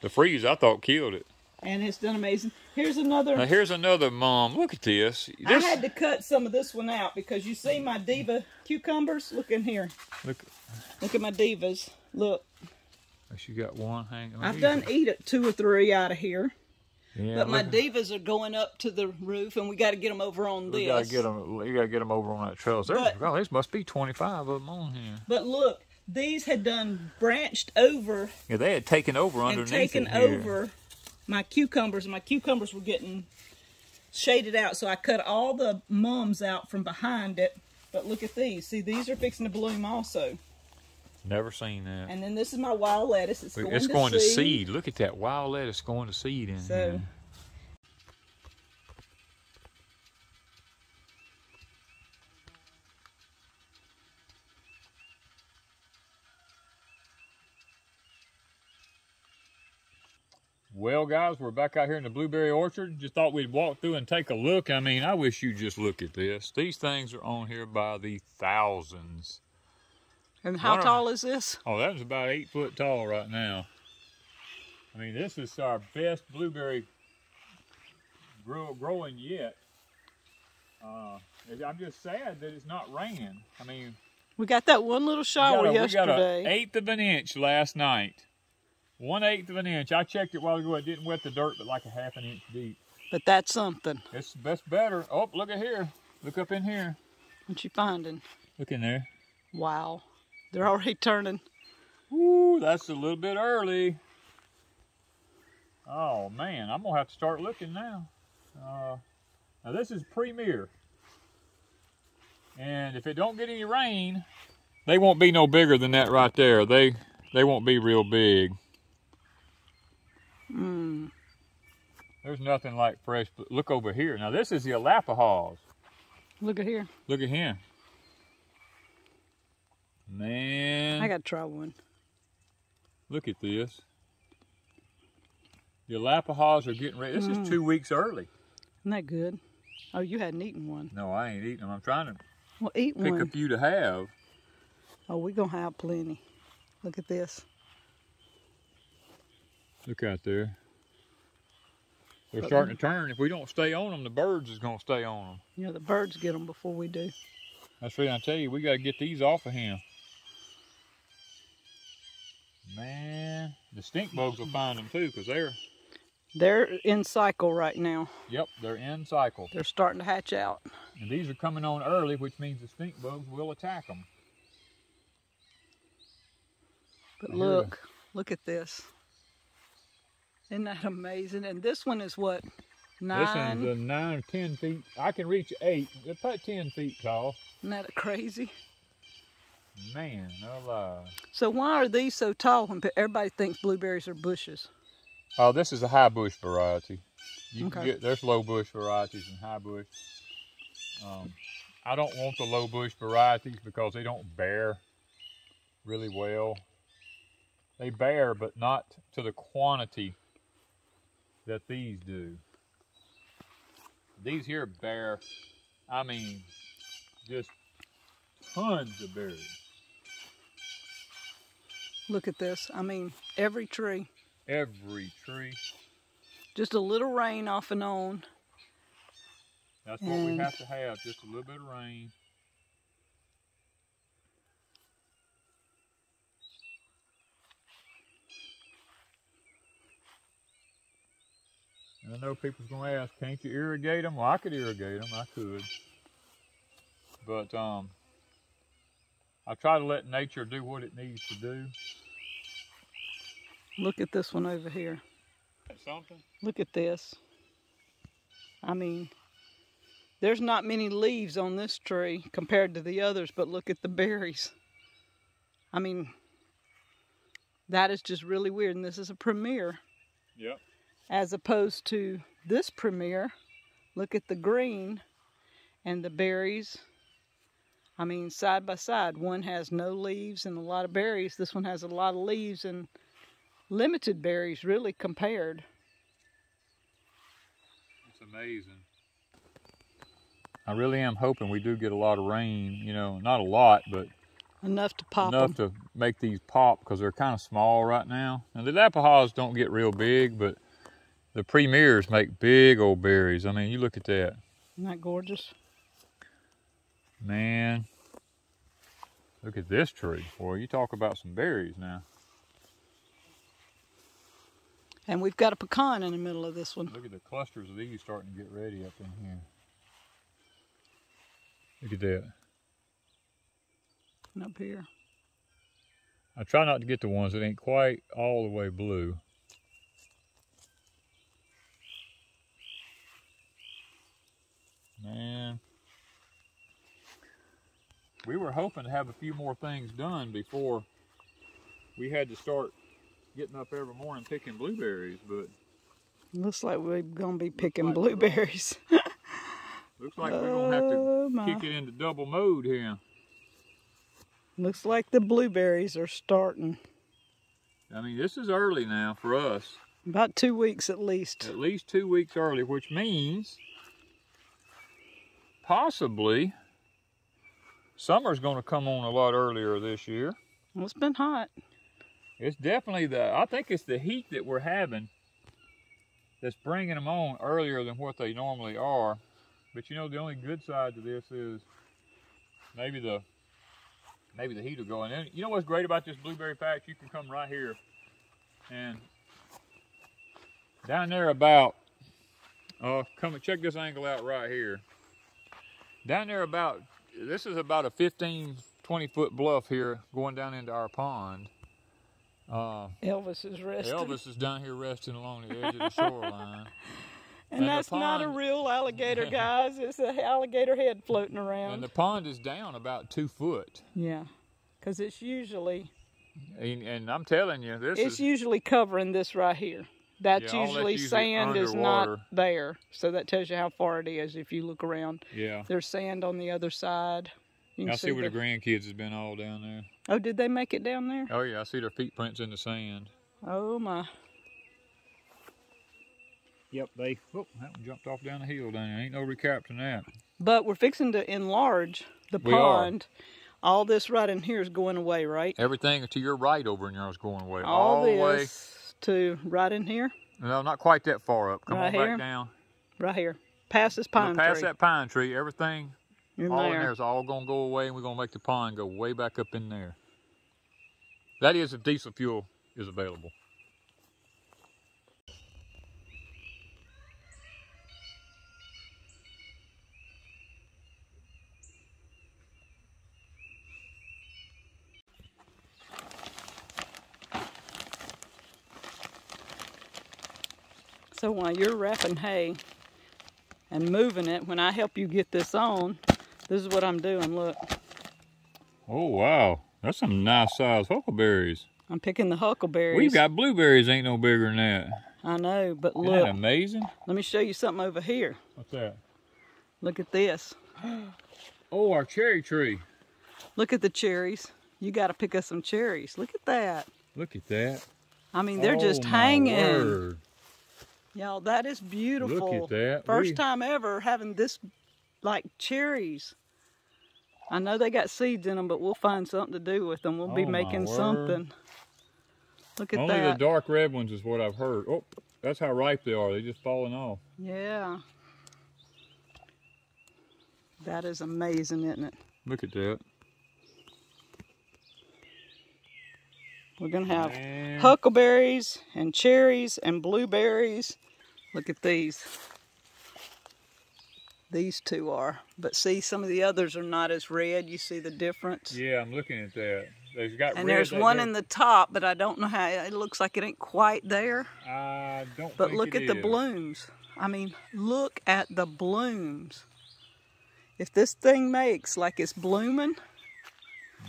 The freeze, I thought, killed it. And it's done amazing. Here's another. Now, here's another, Mom. Look at this. I had to cut some of this one out because you see my diva cucumbers? Look in here. Look at my divas. Look. She got one hanging on. I've done eat it 2 or 3 out of here. Yeah, but my divas are going up to the roof, and we got to get them over on this. You got to get them over on that trellis. There must be 25 of them on here. But look, these had done branched over. Yeah, they had taken over underneath. And taken over my cucumbers, and my cucumbers were getting shaded out. So I cut all the mums out from behind it. But look at these. See, these are fixing to bloom also. Never seen that. And then this is my wild lettuce. It's going to seed. Look at that wild lettuce going to seed in here. Well, guys, we're back out here in the blueberry orchard. Just thought we'd walk through and take a look. I mean, I wish you just look at this. These things are on here by the thousands. And how tall is this? Oh, that was about 8 foot tall right now. I mean, this is our best blueberry growing yet. I'm just sad that it's not raining. I mean, we got that one little shower yesterday. We got an eighth of an inch last night. 1/8 of an inch. I checked it a while ago. It didn't wet the dirt, but like a half an inch deep. But that's something. That's better. Oh, look at here. Look up in here. What you finding? Look in there. Wow, they're already turning. Ooh, that's a little bit early. Oh man, I'm gonna have to start looking now. Now this is premier, and if it don't get any rain, they won't be no bigger than that right there. They won't be real big. There's nothing like fresh. But look over here. Now this is the Alapahaws. Look at here. Look at him. Man, I gotta try one. Look at this. The Alapahaws are getting ready. This is 2 weeks early. Isn't that good? Oh, you hadn't eaten one. No, I ain't eating them. I'm trying to pick a few to have. Oh, we're gonna have plenty. Look at this. Look out there. They're starting to turn. If we don't stay on them, the birds is gonna stay on them. Yeah, you know, the birds get them before we do. That's right. I tell you, we gotta get these off of him. Man, the stink bugs will find them too, because they're in cycle right now. Yep, they're in cycle. They're starting to hatch out. And these are coming on early, which means the stink bugs will attack them. But look at this. Isn't that amazing? And this one is what, 9? This one's 9 or 10 feet. I can reach 8. It's about 10 feet tall. Isn't that crazy? Man, no lie. So why are these so tall when everybody thinks blueberries are bushes? Oh, this is a high bush variety. There's low bush varieties and high bush. I don't want the low bush varieties because they don't bear really well. They bear, but not to the quantity that these do. These here bear, I mean, just tons of berries. Look at this. I mean, every tree. Every tree. Just a little rain off and on. That's what we have to have, just a little bit of rain. I know people's going to ask, can't you irrigate them? Well, I could irrigate them. I could. But I try to let nature do what it needs to do. Look at this one over here. That's something. Look at this. I mean, there's not many leaves on this tree compared to the others, but look at the berries. I mean, that is just really weird. And this is a premier. Yep. As opposed to this premier, look at the green and the berries. I mean, side by side, one has no leaves and a lot of berries. This one has a lot of leaves and limited berries, really, compared. It's amazing. I really am hoping we do get a lot of rain, you know, not a lot, but enough to pop enough them. To make these pop, because they're kind of small right now. And the Alapahaws don't get real big, but the premiers make big old berries. I mean, you look at that. Isn't that gorgeous? Man, look at this tree. Boy, you talk about some berries now. And we've got a pecan in the middle of this one. Look at the clusters of these starting to get ready up in here. Look at that. And up here. I try not to get the ones that ain't quite all the way blue. Man. We were hoping to have a few more things done before we had to start getting up every morning picking blueberries, but... Looks like we're going to be picking like blueberries. Looks like we're going to have to kick it into double mode here. Looks like the blueberries are starting. I mean, this is early now for us. About 2 weeks at least. At least 2 weeks early, which means possibly summer's going to come on a lot earlier this year. Well, it's been hot. It's definitely the, I think it's the heat that we're having that's bringing them on earlier than what they normally are. But you know, the only good side to this is maybe the heat will go in. You know what's great about this blueberry patch? You can come right here and down there about, come and check this angle out right here. Down there about, this is about a 15, 20 foot bluff here going down into our pond. Elvis is resting. Elvis is down here resting along the edge of the shoreline. And that's not a real alligator, guys. It's an alligator head floating around. And the pond is down about 2 foot. Yeah, because it's usually... And I'm telling you, this is... It's usually covering this right here. That's usually sand is not there. So that tells you how far it is if you look around. Yeah. There's sand on the other side. You can see where the grandkids has been all down there. Oh, did they make it down there? Oh, yeah. I see their feet prints in the sand. Oh, my... Yep, that one jumped off down the hill down there. Ain't no recapturing that. But we're fixing to enlarge the pond. All this right in here is going away, right? Everything to your right over in there is going away. All this to right in here? No, not quite that far up. Come on back down. Right here. Past this pine tree. Past that pine tree. Everything all in there is all going to go away, and we're going to make the pond go way back up in there. That is if diesel fuel is available. So while you're wrapping hay and moving it, when I help you get this on, this is what I'm doing, look. Oh, wow. That's some nice-sized huckleberries. I'm picking the huckleberries. We've got blueberries ain't no bigger than that. I know, but look. Isn't that amazing? Let me show you something over here. What's that? Look at this. Oh, our cherry tree. Look at the cherries. You got to pick up some cherries. Look at that. Look at that. I mean, they're just hanging. Word. Y'all, that is beautiful. Look at that. First time ever having this, like, cherries. I know they got seeds in them, but we'll find something to do with them. We'll be making something. Look at that. Only the dark red ones is what I've heard. Oh, that's how ripe they are. They're just falling off. Yeah. That is amazing, isn't it? Look at that. We're going to have huckleberries and cherries and blueberries. Look at these. These two are. But see, some of the others are not as red. You see the difference? Yeah, I'm looking at that. They've got red. And there's one in the top, but I don't know how. It looks like it ain't quite there. I don't think it is. But look at the blooms. I mean, look at the blooms. If this thing makes like it's blooming,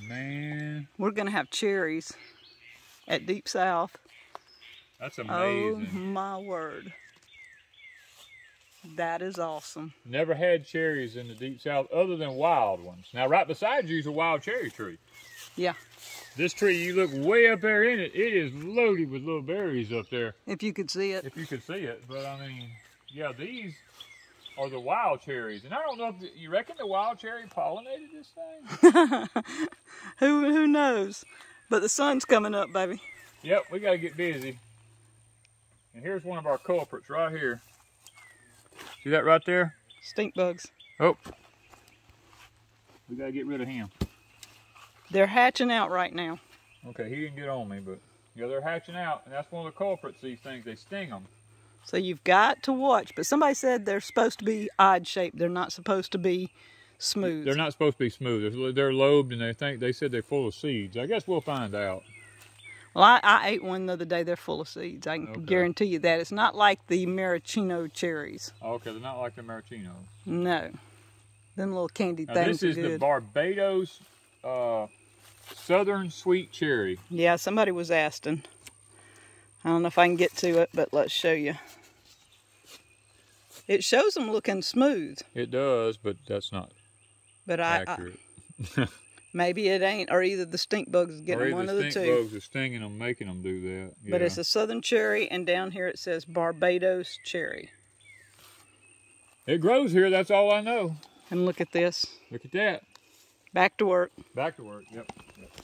man, we're going to have cherries at Deep South. That's amazing. Oh my word. That is awesome. Never had cherries in the Deep South other than wild ones. Now right beside you is a wild cherry tree. Yeah. This tree, you look way up there in it, it is loaded with little berries up there. If you could see it. If you could see it, but I mean, yeah, these are the wild cherries. And I don't know if you reckon the wild cherry pollinated this thing? Who knows? But the sun's coming up, baby. Yep, we got to get busy. And here's one of our culprits right here. See that right there? Stink bugs. Oh. We got to get rid of him. They're hatching out right now. Okay, he didn't get on me, but yeah, they're hatching out, and that's one of the culprits, these things. They sting them. So you've got to watch. But somebody said they're supposed to be odd-shaped. They're not supposed to be smooth. They're not supposed to be smooth. They're lobed, and they said they're full of seeds. I guess we'll find out. Well, I ate one the other day. They're full of seeds. I can guarantee you that. It's not like the maraschino cherries. Okay, they're not like the maraschino. No. Them little candy now, things this is good. The Barbados Southern Sweet Cherry. Yeah, somebody was asking. I don't know if I can get to it, but let's show you. It shows them looking smooth. It does, but that's not accurate. Maybe it ain't, or either the stink bugs is getting one of the two. Or the stink bugs are stinging them, making them do that. Yeah. But it's a southern cherry, and down here it says Barbados cherry. It grows here, that's all I know. And look at this. Look at that. Back to work. Back to work, yep.